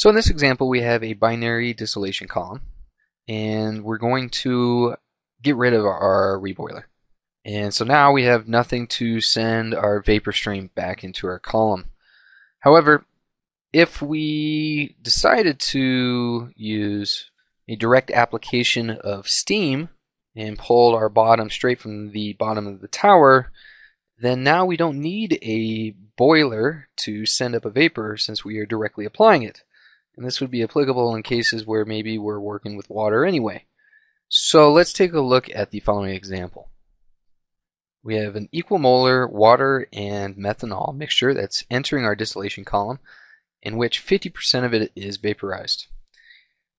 So in this example, we have a binary distillation column, and we're going to get rid of our reboiler. And so now we have nothing to send our vapor stream back into our column. However, if we decided to use a direct application of steam and pulled our bottom straight from the bottom of the tower, then now we don't need a boiler to send up a vapor since we are directly applying it. And this would be applicable in cases where maybe we're working with water anyway. So let's take a look at the following example. We have an equal molar water and methanol mixture that's entering our distillation column, in which 50% of it is vaporized.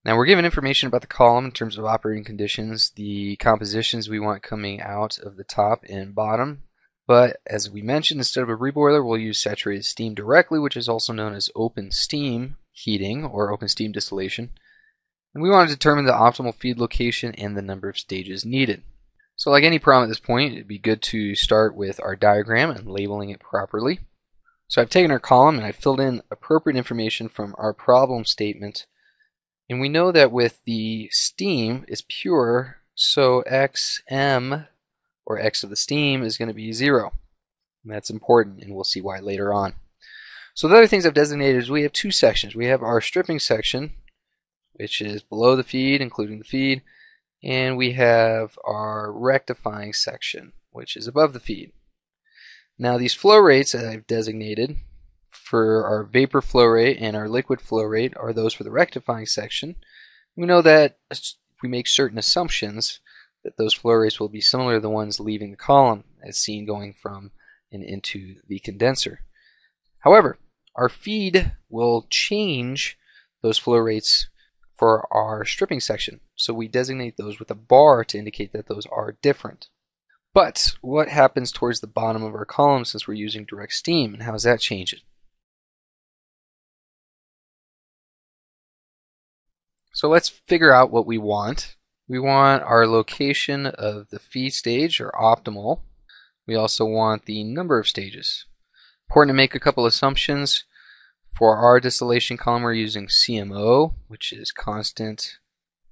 Now we're given information about the column in terms of operating conditions, the compositions we want coming out of the top and bottom. But as we mentioned, instead of a reboiler, we'll use saturated steam directly, which is also known as open steam heating or open steam distillation. And we want to determine the optimal feed location and the number of stages needed. So like any problem at this point, it'd be good to start with our diagram and labeling it properly. So I've taken our column and I've filled in appropriate information from our problem statement. And we know that with the steam, it's pure, so XM or X of the steam is going to be 0. And that's important, and we'll see why later on. So the other things I've designated is we have two sections. We have our stripping section, which is below the feed, including the feed, and we have our rectifying section, which is above the feed. Now these flow rates that I've designated for our vapor flow rate and our liquid flow rate are those for the rectifying section. We know that if we make certain assumptions that those flow rates will be similar to the ones leaving the column as seen going from and into the condenser. However, our feed will change those flow rates for our stripping section. So we designate those with a bar to indicate that those are different. But what happens towards the bottom of our column since we're using direct steam, and how does that change it? So let's figure out what we want. We want our location of the feed stage, or optimal. We also want the number of stages. Important to make a couple assumptions. For our distillation column, we're using CMO, which is constant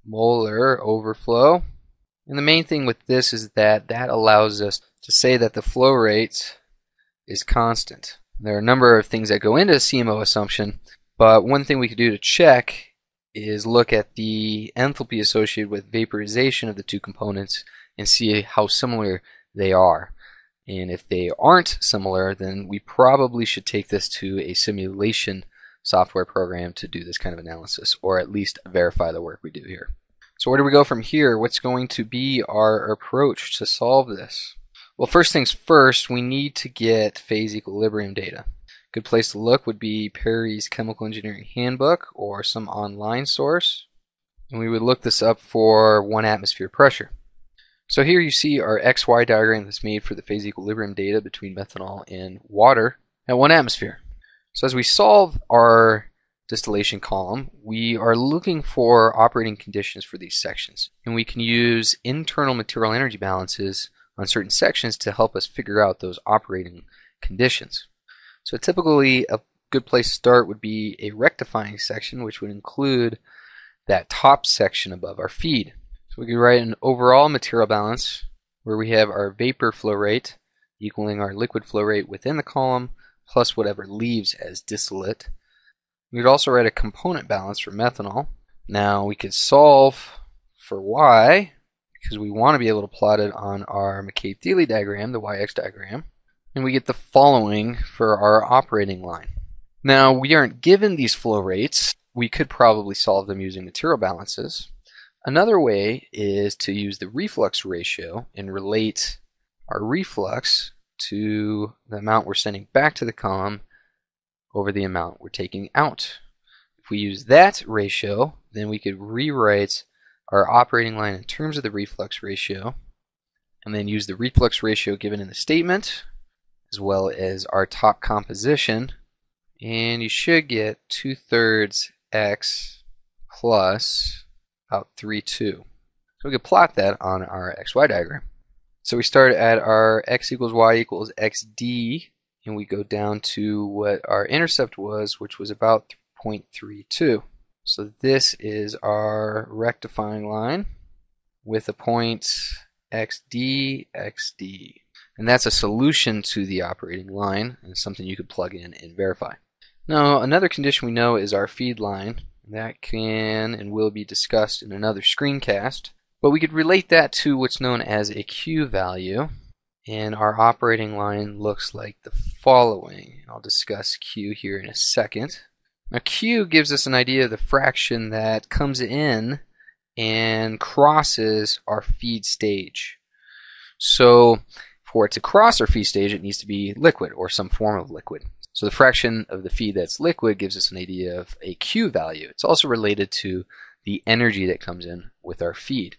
molar overflow. And the main thing with this is that that allows us to say that the flow rate is constant. There are a number of things that go into a CMO assumption, but one thing we could do to check is look at the enthalpy associated with vaporization of the two components and see how similar they are. And if they aren't similar, then we probably should take this to a simulation software program to do this kind of analysis, or at least verify the work we do here. So where do we go from here? What's going to be our approach to solve this? Well, first things first, we need to get phase equilibrium data. A good place to look would be Perry's Chemical Engineering Handbook or some online source. And we would look this up for 1 atmosphere pressure. So here you see our XY diagram that's made for the phase equilibrium data between methanol and water at 1 atmosphere. So as we solve our distillation column, we are looking for operating conditions for these sections. And we can use internal material energy balances on certain sections to help us figure out those operating conditions. So typically a good place to start would be a rectifying section, which would include that top section above our feed. So we could write an overall material balance where we have our vapor flow rate equaling our liquid flow rate within the column plus whatever leaves as distillate. We could also write a component balance for methanol. Now we could solve for y because we want to be able to plot it on our McCabe-Thiele diagram, the yx diagram, and we get the following for our operating line. Now we aren't given these flow rates. We could probably solve them using material balances. Another way is to use the reflux ratio and relate our reflux to the amount we're sending back to the column over the amount we're taking out. If we use that ratio, then we could rewrite our operating line in terms of the reflux ratio and then use the reflux ratio given in the statement as well as our top composition, and you should get 2/3 x plus about 3/2. So we could plot that on our XY diagram. So we start at our X equals Y equals XD, and we go down to what our intercept was, which was about 0.32. So this is our rectifying line with the points XD, XD. And that's a solution to the operating line, and something you could plug in and verify. Now, another condition we know is our feed line. That can and will be discussed in another screencast. But we could relate that to what's known as a Q value. And our operating line looks like the following. I'll discuss Q here in a second. Now, Q gives us an idea of the fraction that comes in and crosses our feed stage. So for it to cross our feed stage, it needs to be liquid or some form of liquid. So the fraction of the feed that's liquid gives us an idea of a Q value. It's also related to the energy that comes in with our feed.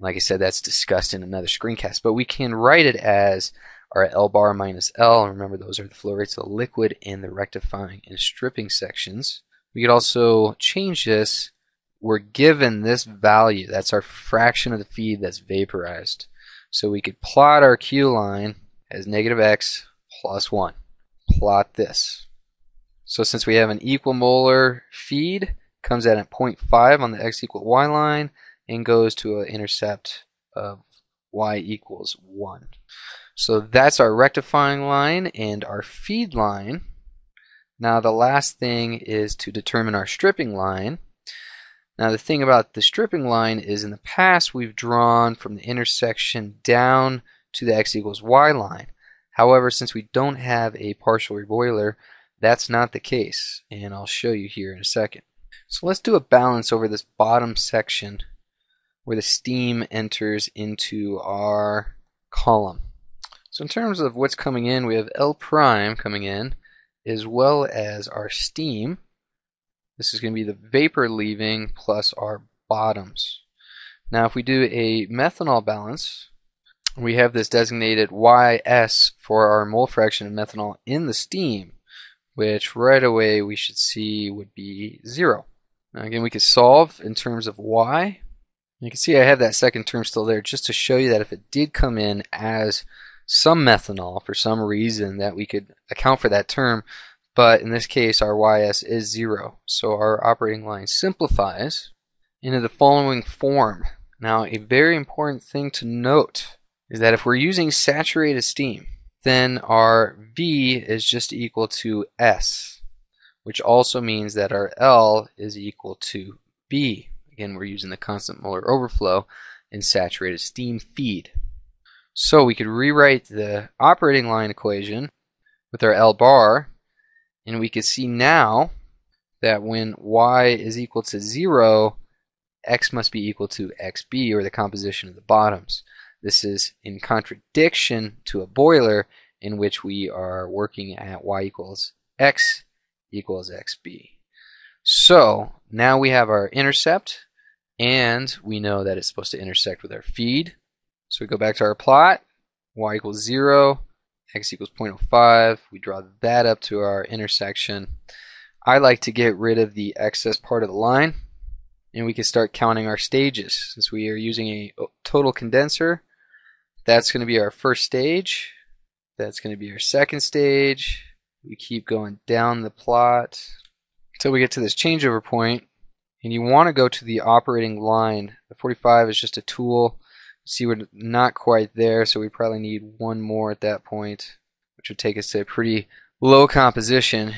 Like I said, that's discussed in another screencast, but we can write it as our L bar minus L. And remember, those are the flow rates of the liquid and the rectifying and stripping sections. We could also change this. We're given this value. That's our fraction of the feed that's vaporized. So we could plot our Q line as negative X plus 1. Plot this. So since we have an equal molar feed, comes at 0.5 on the X equal Y line and goes to an intercept of Y equals 1. So that's our rectifying line and our feed line. Now the last thing is to determine our stripping line. Now the thing about the stripping line is in the past we've drawn from the intersection down to the X equals Y line. However, since we don't have a partial reboiler, that's not the case, and I'll show you here in a second. So let's do a balance over this bottom section where the steam enters into our column. So in terms of what's coming in, we have L prime coming in as well as our steam. This is going to be the vapor leaving plus our bottoms. Now if we do a methanol balance, we have this designated YS for our mole fraction of methanol in the steam, which right away we should see would be 0. Now again, we could solve in terms of Y. You can see I have that second term still there just to show you that if it did come in as some methanol for some reason, that we could account for that term, but in this case our YS is 0. So our operating line simplifies into the following form. Now a very important thing to note is that if we're using saturated steam, then our V is just equal to S, which also means that our L is equal to B. Again, we're using the constant molar overflow in saturated steam feed. So we could rewrite the operating line equation with our L bar, and we could see now that when Y is equal to 0, X must be equal to XB, or the composition of the bottoms. This is in contradiction to a boiler in which we are working at Y equals XB. So now we have our intercept, and we know that it's supposed to intersect with our feed. So we go back to our plot, Y equals 0, X equals 0.05. We draw that up to our intersection. I like to get rid of the excess part of the line, and we can start counting our stages. Since we are using a total condenser, that's going to be our first stage. That's going to be our second stage. We keep going down the plot until we get to this changeover point. And you want to go to the operating line. The 45 is just a tool. You see we're not quite there, so we probably need one more at that point, which would take us to a pretty low composition.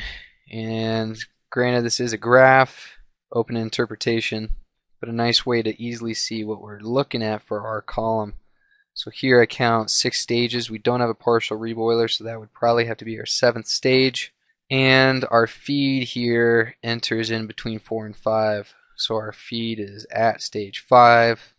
And granted, this is a graph, open interpretation, but a nice way to easily see what we're looking at for our column. So here I count 6 stages. We don't have a partial reboiler, so that would probably have to be our 7th stage. And our feed here enters in between 4 and 5. So our feed is at stage 5,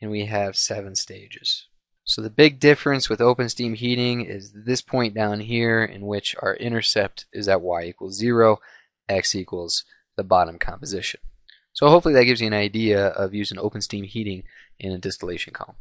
and we have 7 stages. So the big difference with open steam heating is this point down here in which our intercept is at Y equals 0, X equals the bottom composition. So hopefully that gives you an idea of using open steam heating in a distillation column.